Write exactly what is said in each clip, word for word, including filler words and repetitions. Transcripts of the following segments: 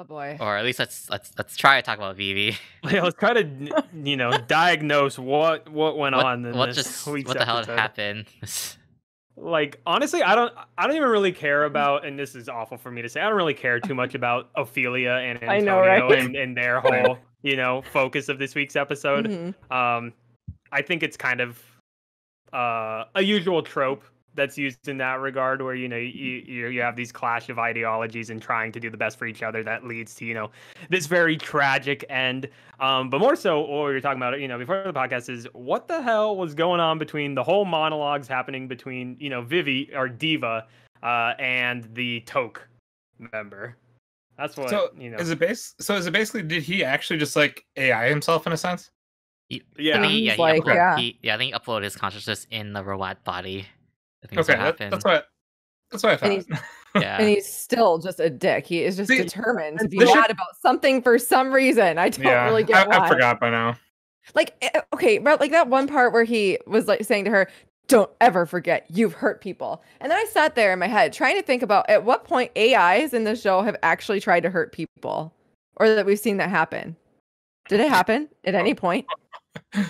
Oh boy. Or at least let's let's let's try to talk about Vivi. Yeah, let's try to you know diagnose what what went what, on in what this just what the episode. Hell happened. Like honestly, I don't I don't even really care about, and this is awful for me to say, I don't really care too much about Ophelia and Antonio I know, right? and, and their whole you know focus of this week's episode. Mm-hmm. Um, I think it's kind of uh, a usual trope that's used in that regard, where you know you, you you have these clash of ideologies and trying to do the best for each other that leads to you know this very tragic end. Um, but more so, what we were talking about, you know, before the podcast is what the hell was going on between the whole monologues happening between you know Vivi or Diva uh, and the Toak member. That's what so you know. Is it base? So is it basically? Did he actually just like A I himself in a sense? He, yeah, I mean, yeah, he like, upload, yeah. He, yeah. I think he uploaded his consciousness in the robot body. I think okay, what that, that's what. That's what I thought. And he's, yeah. and he's still just a dick. He is just See, determined to be mad should... about something for some reason. I don't yeah, really get I, why. I forgot by now. Like okay, but like that one part where he was like saying to her, "Don't ever forget you've hurt people." And then I sat there in my head trying to think about at what point A Is in the show have actually tried to hurt people, or that we've seen that happen. Did it happen at any point? I,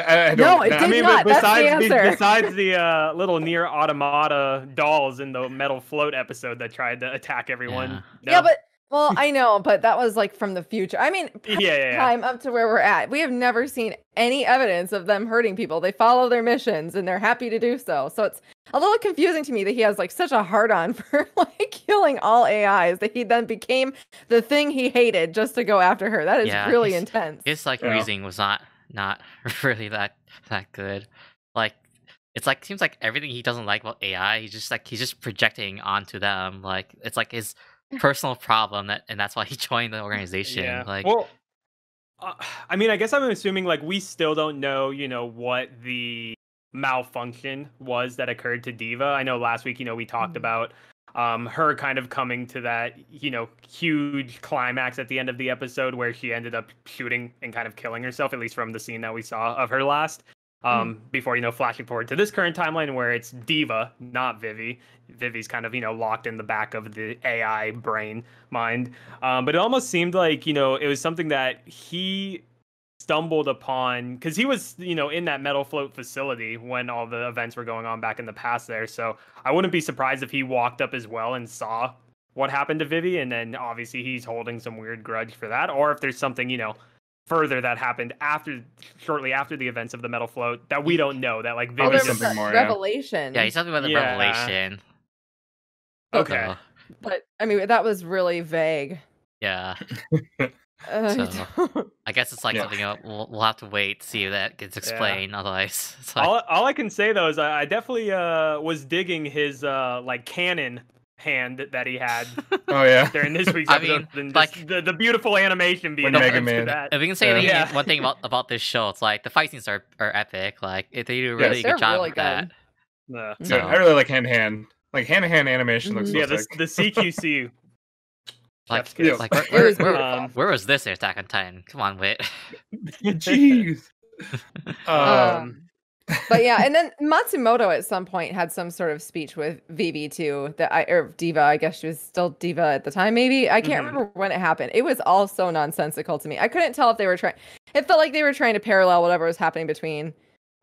I, I don't. No, it did I mean, not. Besides That's the, the besides the uh, little Nier Automata dolls in the Metal Float episode that tried to attack everyone. Yeah, no. yeah but well, I know, but that was like from the future. I mean, yeah, yeah, time yeah. up to where we're at, we have never seen any evidence of them hurting people. They follow their missions and they're happy to do so. So it's a little confusing to me that he has like such a hard-on for like killing all A Is that he then became the thing he hated just to go after her. That is yeah, really his, intense. His like yeah. reasoning was not. Not really that that good. Like it's like seems like everything he doesn't like about A I, he's just like he's just projecting onto them. Like it's like his personal problem that, and that's why he joined the organization. Yeah. Like, well, uh, I mean, I guess I'm assuming like we still don't know, you know, what the malfunction was that occurred to Diva. I know last week, you know, we talked mm-hmm. about. Um, her kind of coming to that, you know, huge climax at the end of the episode where she ended up shooting and kind of killing herself, at least from the scene that we saw of her last, um, mm. before, you know, flashing forward to this current timeline where it's Diva, not Vivi. Vivi's kind of, you know, locked in the back of the A I brain mind. Um, but it almost seemed like, you know, it was something that he stumbled upon because he was, you know, in that Metal Float facility when all the events were going on back in the past there. So I wouldn't be surprised if he walked up as well and saw what happened to Vivi. And then obviously he's holding some weird grudge for that. Or if there's something, you know, further that happened after, shortly after the events of the Metal Float that we don't know that like Vivi oh, something more revelation. Yeah. yeah, he's talking about the yeah. revelation. Okay. So. But I mean, that was really vague. Yeah. Uh, so, I, I guess it's like yeah. something else. We'll, we'll have to wait to see if that gets explained. Yeah. Otherwise, it's like... all, all I can say though is I, I definitely uh, was digging his uh, like cannon hand that he had. Oh yeah, during this week's episode. I mean, and like the, the beautiful animation being Mega Man. That. If we can say yeah. anything, yeah. one thing about about this show, it's like the fight scenes are, are epic. Like if they do a really yes, good job really with good. that. Yeah. So, yeah, I really like hand to hand, like hand to hand animation looks. Mm-hmm. Yeah, the, the C Q C. Like, like where, where, where, um, where was this Attack on Titan? Come on, Whit. Jeez. um. But yeah, and then Matsumoto at some point had some sort of speech with Vivi too, that I or Diva. I guess she was still Diva at the time. Maybe I can't mm-hmm. remember when it happened. It was all so nonsensical to me. I couldn't tell if they were trying. It felt like they were trying to parallel whatever was happening between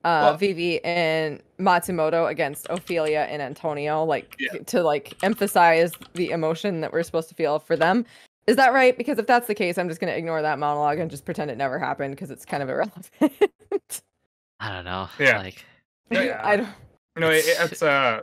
uh, well, Vivi and Matsumoto against Ophelia and Antonio, like yeah. to like emphasize the emotion that we're supposed to feel for them. Is that right? Because if that's the case, I'm just going to ignore that monologue and just pretend it never happened because it's kind of irrelevant. I don't know. Yeah. Like, yeah. I don't. No, it, it's uh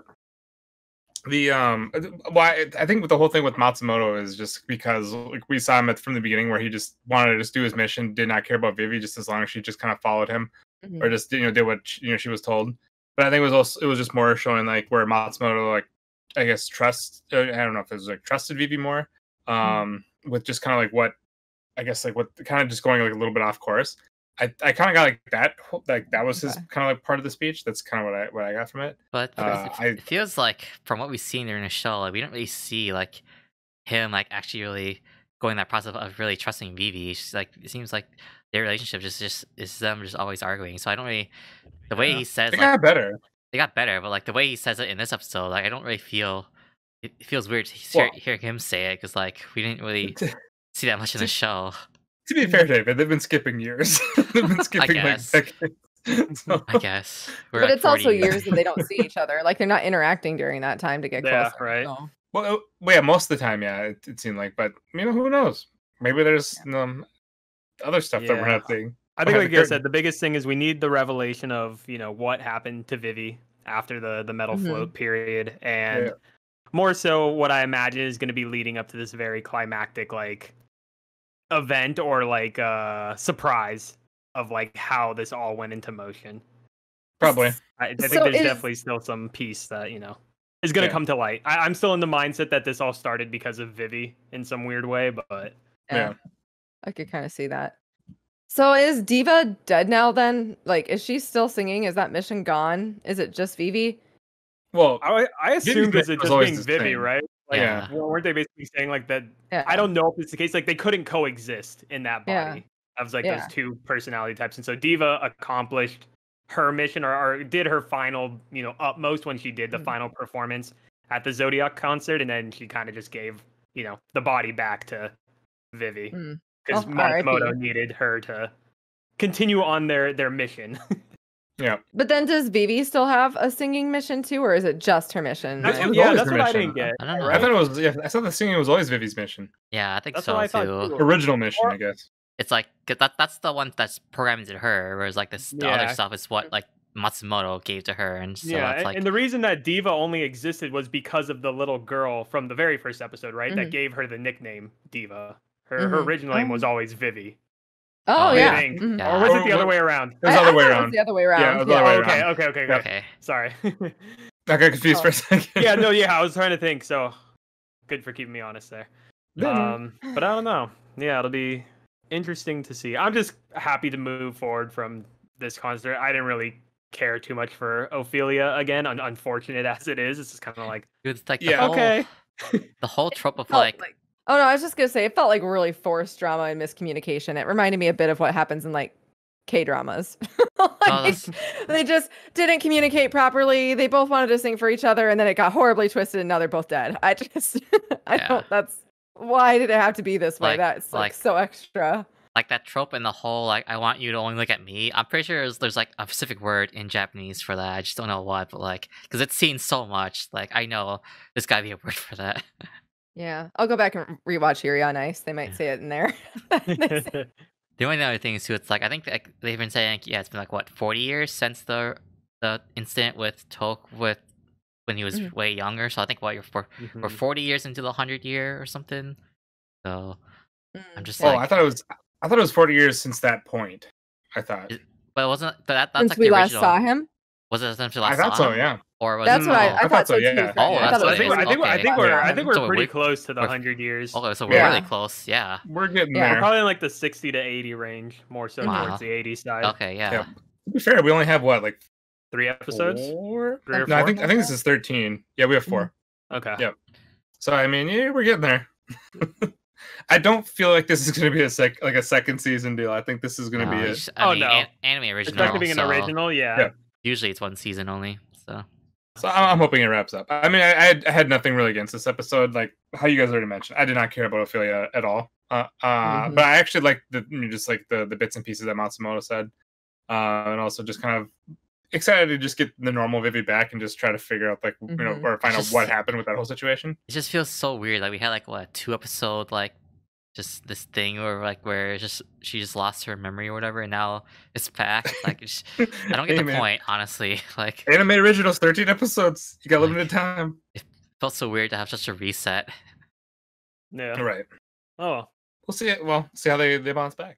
the um. Why well, I think the whole thing with Matsumoto is just because like we saw him at, from the beginning where he just wanted to just do his mission, did not care about Vivi, just as long as she just kind of followed him. Mm-hmm. Or just you know did what you know she was told, but I think it was also it was just more showing like where Matsumoto like I guess trust I don't know if it was like trusted Vivi more um mm-hmm. with just kind of like what I guess like what kind of just going like a little bit off course. I I kind of got like that like that was his yeah. kind of like part of the speech. That's kind of what I what I got from it. But uh, it, I, it feels like from what we've seen during the show, like we don't really see like him like actually really going that process of really trusting Vivi. She's like it seems like. Their relationship just just is them just always arguing. So I don't really the way yeah. he says they got like, better. They got better, but like the way he says it in this episode, like I don't really feel It feels weird to hear, well, hear him say it, because like we didn't really to, see that much in to, the show. To be fair, David, they've been skipping years. They've been skipping I guess. like decades. So. I guess. We're but like it's also years, years that they don't see each other. Like they're not interacting during that time to get yeah, closer. Right. So. Well, yeah, most of the time, yeah, it, it seemed like. But you know, who knows? Maybe there's yeah. um, other stuff yeah. that we're not seeing. I think, like you said, the biggest thing is we need the revelation of you know what happened to Vivi after the the metal mm-hmm. float period and. Yeah. More so, what I imagine is going to be leading up to this very climactic, like, event or, like, uh, surprise of, like, how this all went into motion. Probably. I, I think so there's is... definitely still some piece that, you know, is going to yeah. come to light. I, I'm still in the mindset that this all started because of Vivi in some weird way, but... Yeah. yeah. I could kind of see that. So is Diva dead now, then? Like, is she still singing? Is that mission gone? Is it just Vivi? Well, I, I assumed it's just being Vivi, right? Like, yeah. Well, weren't they basically saying like that? Yeah. I don't know if it's the case. Like they couldn't coexist in that body yeah. of like yeah. those two personality types, and so Diva accomplished her mission, or, or did her final, you know, utmost when she did the mm-hmm. final performance at the Zodiac concert, and then she kind of just gave, you know, the body back to Vivi because mm-hmm. oh, Matsumoto needed her to continue on their their mission. Yeah, but then does Vivi still have a singing mission too, or is it just her mission? That's right? Yeah, that's what mission. I didn't get. I, don't know. I thought it was. Yeah, I thought the singing was always Vivi's mission. Yeah, I think that's so I too. Original mission, I guess. It's like cause that. That's the one that's programmed to her, whereas like this yeah. other stuff is what like Matsumoto gave to her, and so yeah, it's like... and the reason that Diva only existed was because of the little girl from the very first episode, right? Mm-hmm. That gave her the nickname Diva. Her mm-hmm. her original name was always Vivi. Oh, oh yeah. Mm-hmm. yeah, or was it the other way around? It was the other way around. It was the other way around. Yeah, it was yeah. the other way around. Okay, okay, okay, okay. okay. Sorry, I got confused oh. for a second. Yeah, no, yeah, I was trying to think. So good for keeping me honest there. Um, but I don't know. Yeah, it'll be interesting to see. I'm just happy to move forward from this concert. I didn't really care too much for Ophelia again. Un unfortunate as it is, it's just kind of like, it's like yeah, the whole, okay. The whole trope of like. like Oh, no, I was just going to say, it felt like really forced drama and miscommunication. It reminded me a bit of what happens in, like, K-dramas. Like, oh, they just didn't communicate properly. They both wanted to sing for each other, and then it got horribly twisted, and now they're both dead. I just, I yeah. don't, that's, why did it have to be this way? Like, that's, like, like, so extra. Like, that trope in the whole, like, I want you to only look at me. I'm pretty sure there's, like, a specific word in Japanese for that. I just don't know what, but, like, because it's seen so much. Like, I know there's got to be a word for that. Yeah, I'll go back and rewatch Yuri on Ice. They might say it in there. The only other thing is too, it's like I think like, they've been saying, yeah, it's been like what forty years since the the incident with Toak with when he was mm-hmm. way younger. So I think what you're for mm-hmm. we're forty years into the hundred year or something. So mm. I'm just. Oh, like, I thought it was. I thought it was forty years since that point. I thought, it, but it wasn't. But that, that's since like we the last original. saw him. Was it essentially last I thought so, him? yeah. Or was that's it, what I, I, I thought, thought so, yeah. Oh, I, that's I, think, I, think, okay. I think we're, I think we're so pretty we're, close to the hundred years. Okay, so we're yeah. really close, yeah. We're getting yeah. there. We're probably in like the sixty to eighty range, more so wow. towards the eighty side. Okay, yeah. yeah. To be fair, we only have what, like three episodes? Four? Three or no, four? I think I think this is thirteen. Yeah, we have four. Okay. Yeah. So I mean, yeah, we're getting there. I don't feel like this is going to be a sec like a second season deal. I think this is going to no, be it. Oh no, anime original. It's not going to be an original, yeah. Usually it's one season only, so. So I'm hoping it wraps up. I mean, I, I had nothing really against this episode, like how you guys already mentioned. I did not care about Ophelia at all, uh, uh, mm-hmm. but I actually liked the you know, just like the the bits and pieces that Matsumoto said, uh, and also just kind of excited to just get the normal Vivi back and just try to figure out like mm-hmm. you know or find just, out what happened with that whole situation. It just feels so weird. Like we had like what a two episode like just this thing or like where it's just she just lost her memory or whatever and now it's back. Like it's just, I don't get hey, the man. point, honestly. Like anime originals, thirteen episodes. You got like, limited time. It felt so weird to have such a reset. Yeah. All right. Oh. We'll see it well, see how they, they bounce back.